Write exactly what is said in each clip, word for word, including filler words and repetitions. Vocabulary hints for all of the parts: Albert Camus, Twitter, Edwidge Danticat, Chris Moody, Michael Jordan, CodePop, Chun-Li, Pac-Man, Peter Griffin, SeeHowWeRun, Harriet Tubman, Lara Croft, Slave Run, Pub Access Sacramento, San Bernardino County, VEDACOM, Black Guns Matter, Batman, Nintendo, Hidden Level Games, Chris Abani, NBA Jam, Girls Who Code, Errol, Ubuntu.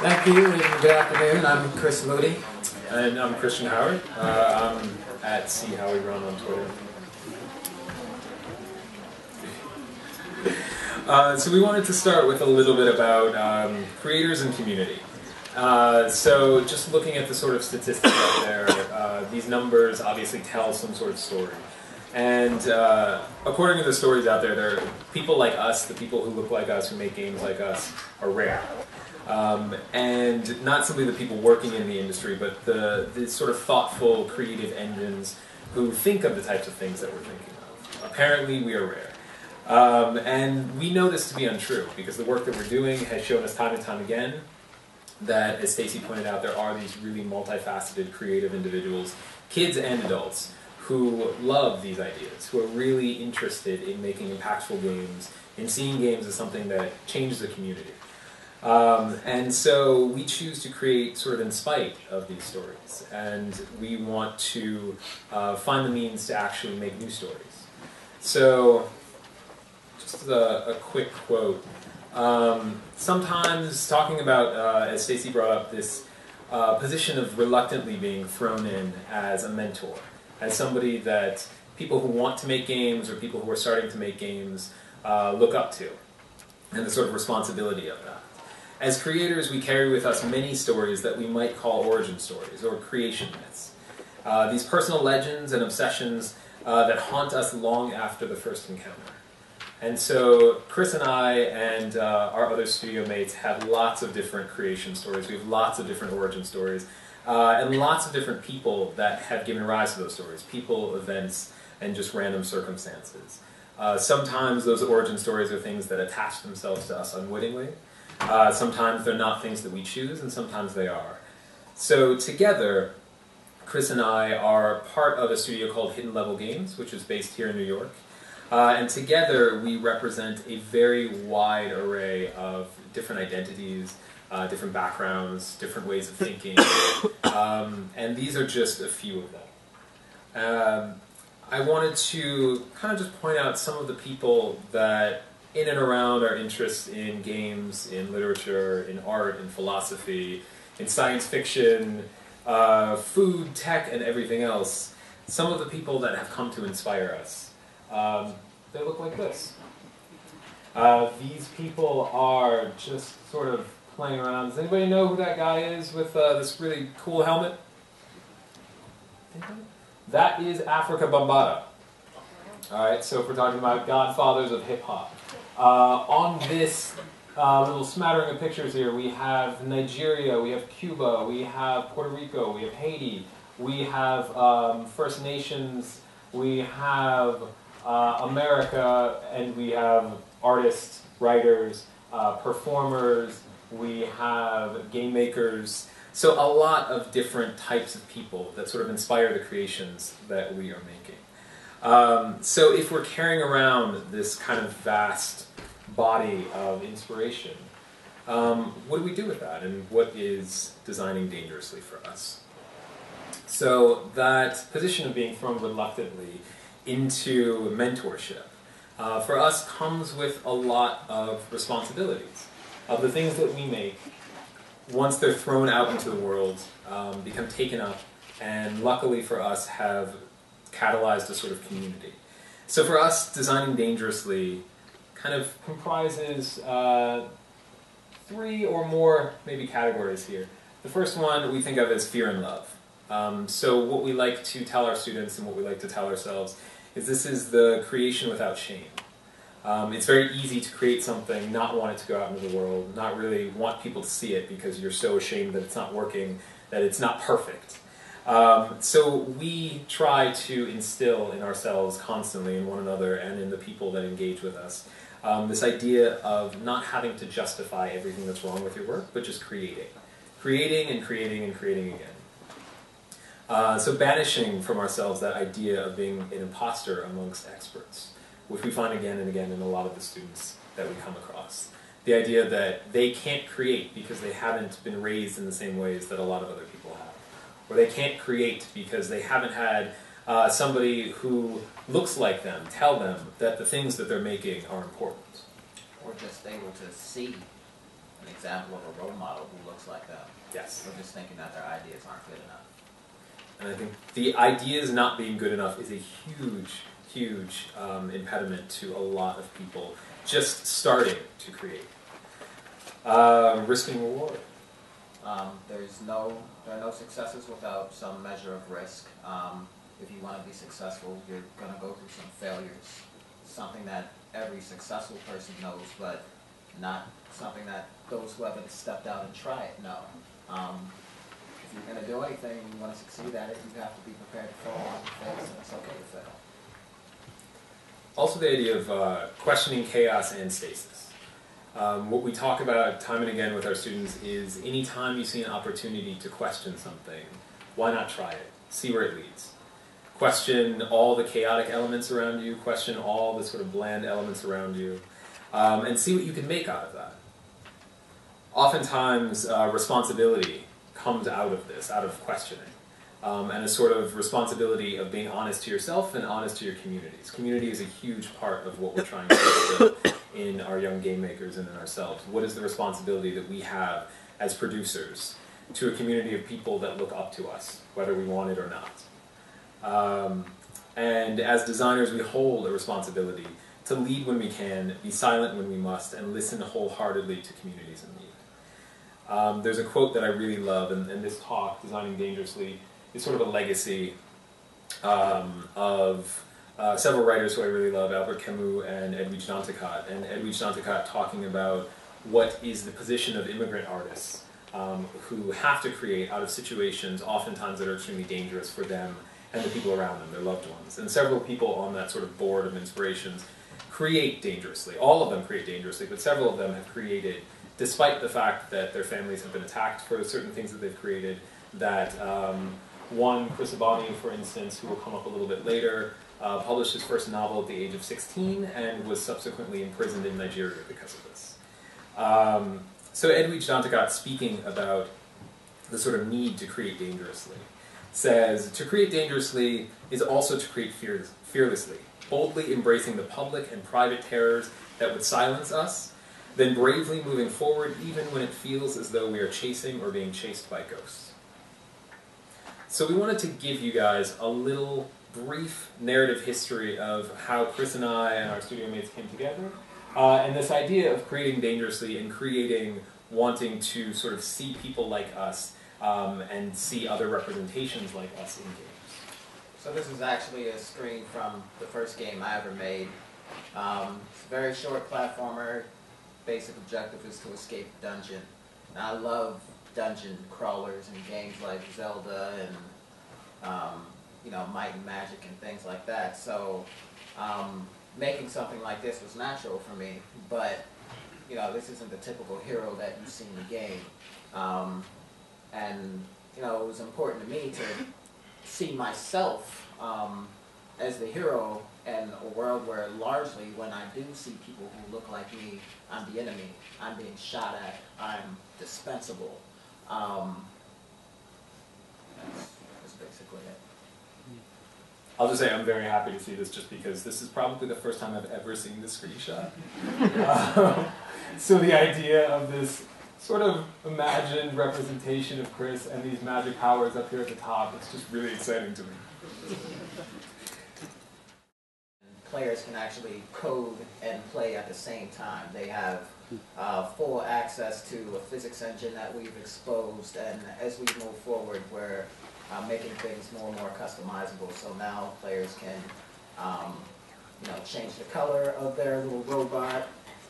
Thank you and good afternoon. I'm Chris Moody. And I'm Christian Howard. Uh, I'm at SeeHowWeRun on Twitter. Uh, so we wanted to start with a little bit about um, creators and community. Uh, so just looking at the sort of statistics out there, uh, these numbers obviously tell some sort of story. And uh, according to the stories out there, there are people like us, the people who look like us, who make games like us, are rare. Um, and not simply the people working in the industry, but the, the sort of thoughtful, creative engines who think of the types of things that we're thinking of. Apparently, we are rare. Um, and we know this to be untrue, because the work that we're doing has shown us time and time again that, as Stacey pointed out, there are these really multifaceted, creative individuals, kids and adults, who love these ideas, who are really interested in making impactful games, in seeing games as something that changes the community. Um, and so we choose to create sort of in spite of these stories, and we want to uh, find the means to actually make new stories. So, just a, a quick quote. Um, sometimes talking about, uh, as Stacey brought up, this uh, position of reluctantly being thrown in as a mentor, as somebody that people who want to make games or people who are starting to make games uh, look up to, and the sort of responsibility of that. As creators, we carry with us many stories that we might call origin stories or creation myths. Uh, these personal legends and obsessions uh, that haunt us long after the first encounter. And so Chris and I and uh, our other studio mates have lots of different creation stories. We have lots of different origin stories. Uh, and lots of different people that have given rise to those stories. People, events, and just random circumstances. Uh, sometimes those origin stories are things that attach themselves to us unwittingly. Uh, sometimes they're not things that we choose, and sometimes they are. So together, Chris and I are part of a studio called Hidden Level Games, which is based here in New York. Uh, and together we represent a very wide array of different identities, Uh, different backgrounds, different ways of thinking, um, and these are just a few of them. Um, I wanted to kind of just point out some of the people that in and around our interests in games, in literature, in art, in philosophy, in science fiction, uh, food, tech, and everything else, some of the people that have come to inspire us. Um, they look like this. Uh, these people are just sort of playing around. Does anybody know who that guy is with uh, this really cool helmet? That is Afrika Bambaataa. Alright, so if we're talking about godfathers of hip-hop. Uh, on this uh, little smattering of pictures here, we have Nigeria, we have Cuba, we have Puerto Rico, we have Haiti, we have um, First Nations, we have uh, America, and we have artists, writers, uh, performers, we have game makers, so a lot of different types of people that sort of inspire the creations that we are making. Um, so if we're carrying around this kind of vast body of inspiration, um, what do we do with that, and what is designing dangerously for us? So that position of being thrown reluctantly into mentorship, uh, for us comes with a lot of responsibilities. Of the things that we make, once they're thrown out into the world, um, become taken up, and luckily for us have catalyzed a sort of community. So for us, designing dangerously kind of comprises uh, three or more maybe categories here. The first one we think of as fear and love. Um, so what we like to tell our students and what we like to tell ourselves is this is the creation without shame. Um, it's very easy to create something, not want it to go out into the world, not really want people to see it because you're so ashamed that it's not working, that it's not perfect. Um, so we try to instill in ourselves constantly, in one another, and in the people that engage with us, um, this idea of not having to justify everything that's wrong with your work, but just creating. Creating and creating and creating again. Uh, so banishing from ourselves that idea of being an imposter amongst experts, which we find again and again in a lot of the students that we come across. The idea that they can't create because they haven't been raised in the same ways that a lot of other people have. Or they can't create because they haven't had uh, somebody who looks like them tell them that the things that they're making are important. Or just able to see an example of a role model who looks like them. Yes. We're just thinking that their ideas aren't good enough. And I think the ideas not being good enough is a huge, huge um, impediment to a lot of people just starting to create. Um, risk and reward. Um, there's no, there are no successes without some measure of risk. Um, if you want to be successful, you're going to go through some failures. Something that every successful person knows, but not something that those who haven't stepped out and tried it know. Um, if you're going to do anything and you want to succeed at it, you have to be prepared to fail on your face, and it's okay to fail. Also the idea of uh, questioning chaos and stasis. Um, what we talk about time and again with our students is any time you see an opportunity to question something, why not try it? See where it leads. Question all the chaotic elements around you, question all the sort of bland elements around you, um, and see what you can make out of that. Oftentimes, uh, responsibility comes out of this, out of questioning, um, and a sort of responsibility of being honest to yourself and honest to your communities. Community is a huge part of what we're trying to do in our young game makers and in ourselves. What is the responsibility that we have as producers to a community of people that look up to us, whether we want it or not? Um, and as designers, we hold a responsibility to lead when we can, be silent when we must, and listen wholeheartedly to communities in need. Um, there's a quote that I really love, and, and this talk, Designing Dangerously, is sort of a legacy um, of uh, several writers who I really love, Albert Camus and Edwidge Danticat, and Edwidge Danticat talking about what is the position of immigrant artists um, who have to create out of situations oftentimes that are extremely dangerous for them and the people around them, their loved ones. And several people on that sort of board of inspirations create dangerously. All of them create dangerously, but several of them have created, despite the fact that their families have been attacked for certain things that they've created, that um, one, Chris Abani, for instance, who will come up a little bit later, uh, published his first novel at the age of sixteen and was subsequently imprisoned in Nigeria because of this. Um, so Edwidge Danticat, speaking about the sort of need to create dangerously, says, to create dangerously is also to create fear fearlessly, boldly embracing the public and private terrors that would silence us, then bravely moving forward even when it feels as though we are chasing or being chased by ghosts. So we wanted to give you guys a little brief narrative history of how Chris and I and our studio mates came together, uh, and this idea of creating dangerously and creating wanting to sort of see people like us Um, and see other representations like us in games. So this is actually a screen from the first game I ever made. Um, it's a very short platformer. Basic objective is to escape the dungeon. And I love dungeon crawlers and games like Zelda and um, you know, Might and Magic and things like that. So um, making something like this was natural for me. But you know, this isn't the typical hero that you see in the game. Um, And, you know, it was important to me to see myself um, as the hero in a world where largely when I do see people who look like me, I'm the enemy, I'm being shot at, I'm dispensable. Um, that's, that's basically it. I'll just say I'm very happy to see this just because this is probably the first time I've ever seen this screenshot. um, so the idea of this sort of imagined representation of Chris and these magic powers up here at the top, it's just really exciting to me. Players can actually code and play at the same time. They have uh, full access to a physics engine that we've exposed, and as we move forward, we're uh, making things more and more customizable. So now players can um, you know, change the color of their little robot,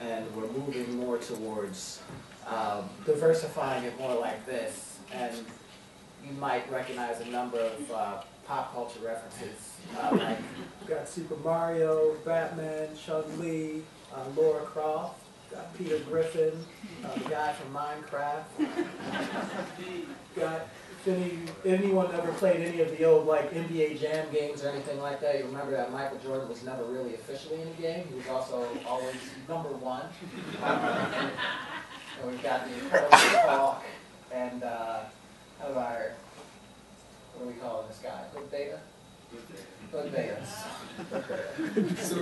and we're moving more towards Um, diversifying it more like this, and you might recognize a number of uh, pop culture references. Uh, like You've got Super Mario, Batman, Chun-Li, uh, Lara Croft, got Peter Griffin, uh, the guy from Minecraft. Got if any, anyone ever played any of the old like N B A Jam games or anything like that, you remember that Michael Jordan was never really officially in a game. He was also always number one. Um, And we've got the incredible talk and uh, of our, what do we call this guy? Big Data? Big Data. So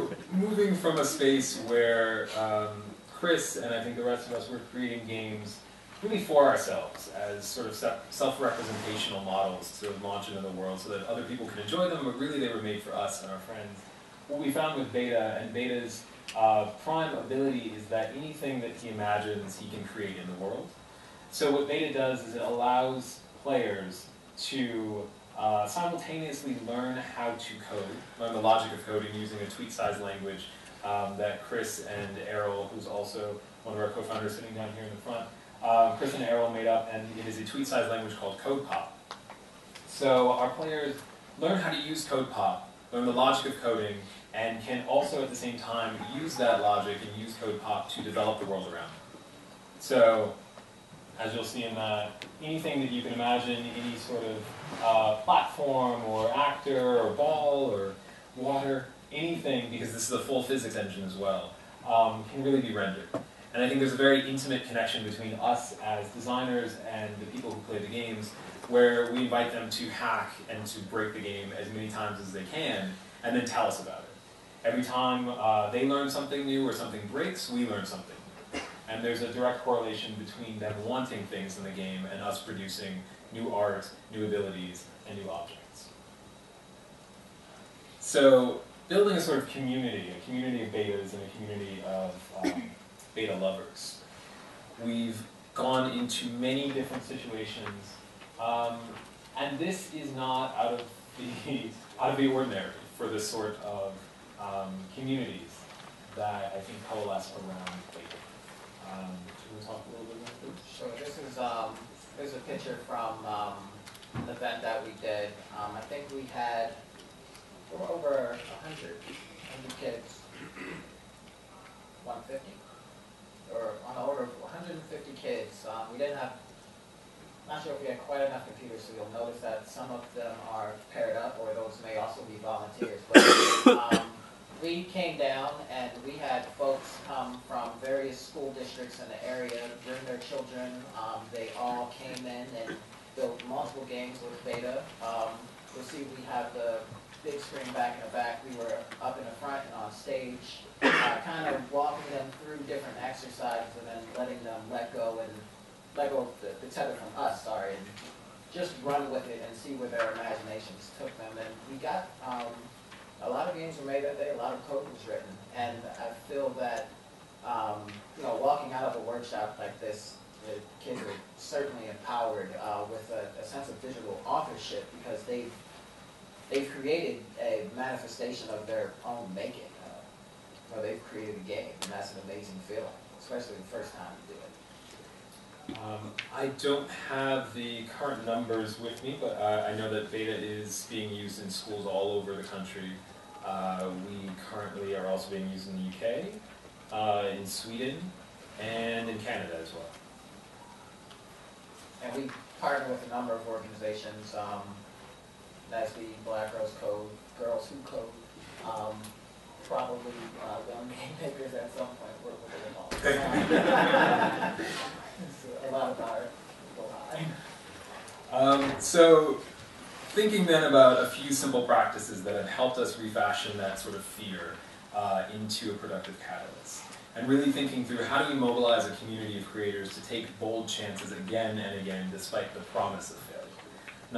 moving from a space where um, Chris and I think the rest of us were creating games really for ourselves as sort of self-representational models to launch into the world so that other people could enjoy them, but really they were made for us and our friends. What we found with Beta, and Beta's uh, prime ability is that anything that he imagines he can create in the world. So what Beta does is it allows players to uh, simultaneously learn how to code, learn the logic of coding using a tweet-sized language um, that Chris and Errol, who's also one of our co-founders sitting down here in the front, Uh, Chris and Errol made up, and it is a tweet-sized language called CodePop. So our players learn how to use CodePop, learn the logic of coding, and can also at the same time use that logic and use CodePop to develop the world around them. So, as you'll see in that, anything that you can imagine, any sort of uh, platform or actor or ball or water, anything, because this is a full physics engine as well, um, can really be rendered. And I think there's a very intimate connection between us as designers and the people who play the games, where we invite them to hack and to break the game as many times as they can, and then tell us about it. Every time uh, they learn something new or something breaks, we learn something new. And there's a direct correlation between them wanting things in the game and us producing new art, new abilities, and new objects. So building a sort of community, a community of betas and a community of um, beta lovers. We've gone into many different situations, um, and this is not out of the out of the ordinary for the sort of um, communities that I think coalesce around beta. Um, do you want to talk a little bit about this? Sure. This is um, this is a picture from um, an event that we did. Um, I think we had over a hundred kids, one fifty. Or on the order of one hundred fifty kids. Um, we didn't have, not sure if we had quite enough computers, so you'll notice that some of them are paired up, or those may also be volunteers. But um, we came down and we had folks come from various school districts in the area, bring their children. Um, they all came in and built multiple games with Beta. Um, you'll see we have the big screen back in the back. We were up in the front and on stage, uh, kind of walking them through different exercises and then letting them let go and let go of the, the tether from us, sorry, and just run with it and see where their imaginations took them. And we got, um, a lot of games were made that day, a lot of code was written. And I feel that, um, you know, walking out of a workshop like this, the kids are certainly empowered uh, with a, a sense of digital authorship, because they've They've created a manifestation of their own making. Uh, they've created a game, and that's an amazing feeling, especially the first time you do it. Um, I don't have the current numbers with me, but uh, I know that Beta is being used in schools all over the country. Uh, we currently are also being used in the U K, uh, in Sweden, and in Canada as well. And we partner with a number of organizations. Um, That's the Black Girls Code, Girls Who Code, um, probably uh, young game makers at some point work with it all. A lot of power. Um, so, thinking then about a few simple practices that have helped us refashion that sort of fear uh, into a productive catalyst. And really thinking through how do we mobilize a community of creators to take bold chances again and again despite the promise of failure.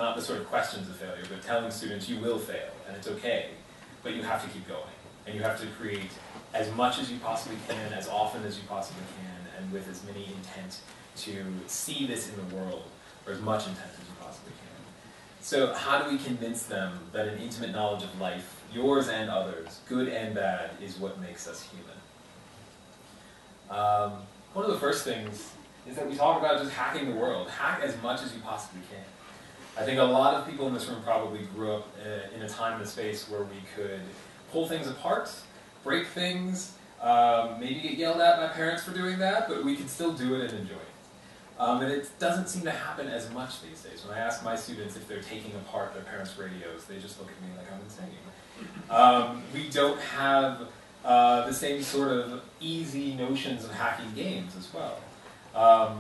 Not the sort of questions of failure, but telling students you will fail, and it's okay, but you have to keep going. And you have to create as much as you possibly can, as often as you possibly can, and with as many intent to see this in the world, or as much intent as you possibly can. So how do we convince them that an intimate knowledge of life, yours and others, good and bad, is what makes us human? Um, one of the first things is that we talk about just hacking the world. Hack as much as you possibly can. I think a lot of people in this room probably grew up uh, in a time and a space where we could pull things apart, break things, um, maybe get yelled at by parents for doing that, but we could still do it and enjoy it. Um, and it doesn't seem to happen as much these days. When I ask my students if they're taking apart their parents' radios, they just look at me like I'm insane. Um, we don't have uh, the same sort of easy notions of hacking games as well. Um,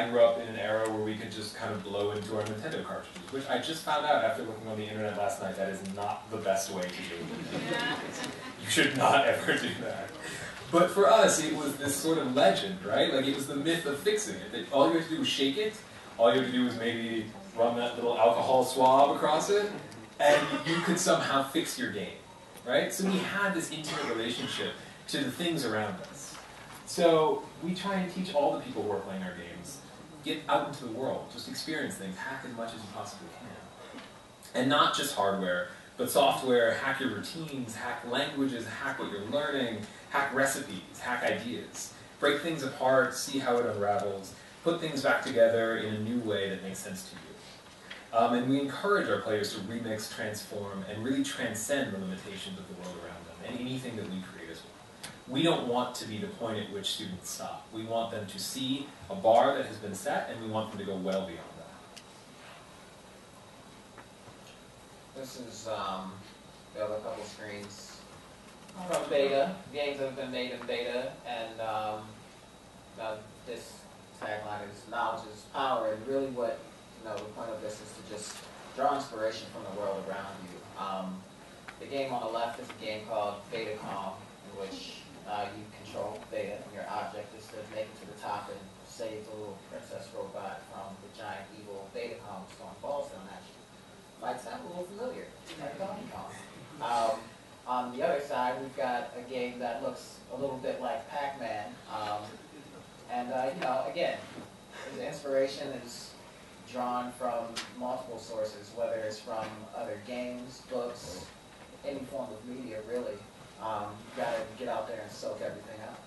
I grew up in an era where we could just kind of blow into our Nintendo cartridges, which I just found out after looking on the internet last night that is not the best way to do it. You should not ever do that. But for us, it was this sort of legend, right? Like, it was the myth of fixing it. That all you had to do was shake it. All you had to do was maybe run that little alcohol swab across it, and you could somehow fix your game, right? So we had this intimate relationship to the things around us. So we try and teach all the people who are playing our games, get out into the world, just experience things, hack as much as you possibly can. And not just hardware, but software, hack your routines, hack languages, hack what you're learning, hack recipes, hack ideas. Break things apart, see how it unravels, put things back together in a new way that makes sense to you. Um, and we encourage our players to remix, transform, and really transcend the limitations of the world around them, and anything that we create as well. We don't want to be the point at which students stop. We want them to see a bar that has been set, and we want them to go well beyond that. This is um, the other couple screens from beta, games that have been made in beta, and um, uh, this tagline is knowledge is power, and really what, you know, the point of this is to just draw inspiration from the world around you. Um, the game on the left is a game called VEDACOM, in which uh, you control Veda, and your object is to make it to the top and save the little princess robot from the giant evil VEDACOM throwing balls down at you. Might sound a little familiar, like Donkey Kong. On the other side, we've got a game that looks a little bit like Pac-Man. Um, And, uh, you know, again, the inspiration is drawn from multiple sources, whether it's from other games, books, any form of media, really. Um, you've got to get out there and soak everything up.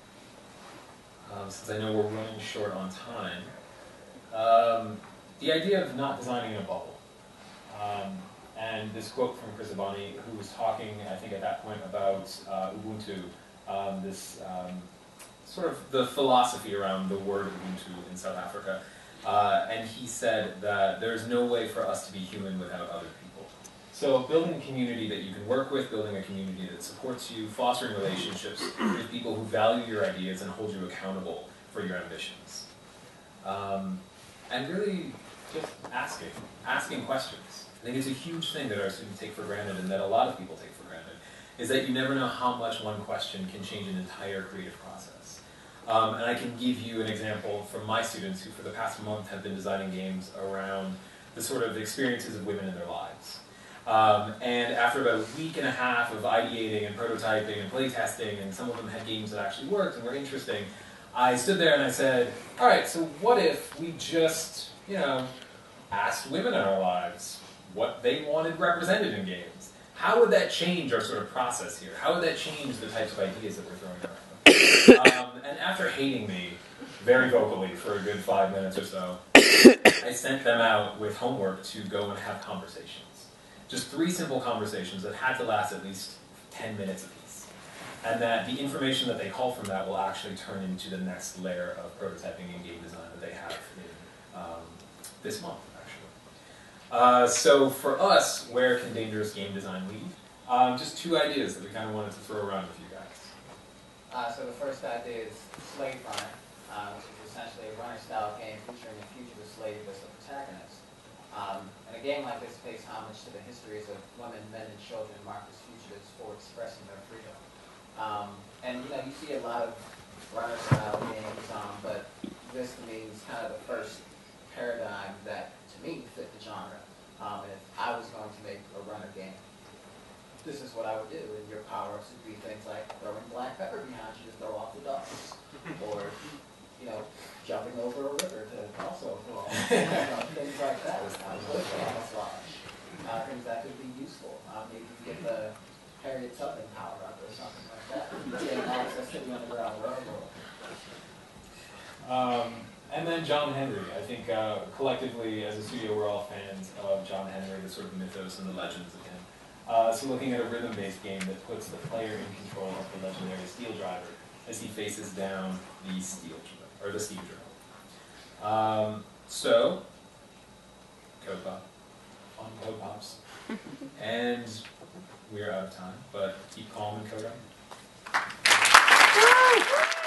Um, since I know we're running short on time, um, the idea of not designing a bubble. Um, and this quote from Chris Abani, who was talking, I think, at that point about uh, Ubuntu, um, this... Um, sort of the philosophy around the word Ubuntu in South Africa. Uh, and he said that there's no way for us to be human without other people. So building a community that you can work with, building a community that supports you, fostering relationships with people who value your ideas and hold you accountable for your ambitions. Um, and really just asking, asking questions. I think it's a huge thing that our students take for granted and that a lot of people take for granted, is that you never know how much one question can change an entire creative process. Um, and I can give you an example from my students who for the past month have been designing games around the sort of experiences of women in their lives. Um, and after about a week and a half of ideating and prototyping and playtesting, and some of them had games that actually worked and were interesting, I stood there and I said, all right, so what if we just, you know, asked women in our lives what they wanted represented in games? How would that change our sort of process here? How would that change the types of ideas that we're throwing around? Um, and after hating me very vocally for a good five minutes or so, I sent them out with homework to go and have conversations. Just three simple conversations that had to last at least ten minutes apiece. And that the information that they call from that will actually turn into the next layer of prototyping and game design that they have in um, this month, actually. Uh, so for us, where can dangerous game design lead? Um, just two ideas that we kind of wanted to throw around with you. Uh, so the first idea is Slave Run, uh, which is essentially a runner-style game featuring a fugitive slave as the protagonist. Um, and a game like this pays homage to the histories of women, men, and children marked as fugitives for expressing their freedom. Um, and you know, you see a lot of runner-style games, um, but this to me is kind of the first paradigm that, to me, fit the genre. Um, and if I was going to make a runner game, this is what I would do, and your power-ups would be things like throwing black pepper behind you to throw off the docks, or, you know, jumping over a river to also throw off, you know, things like that. Um, uh, things that could be useful. Um, maybe you get the Harriet Tubman power-up or something like that. You get access to the underground railroad. Um, and then John Henry. I think uh, collectively, as a studio, we're all fans of John Henry, the sort of mythos and the legends of him. Uh, so looking at a rhythm-based game that puts the player in control of the legendary steel driver as he faces down the steel or the steam drill. Um, so, CodePop on CodePops, and we're out of time. But keep calm and coding.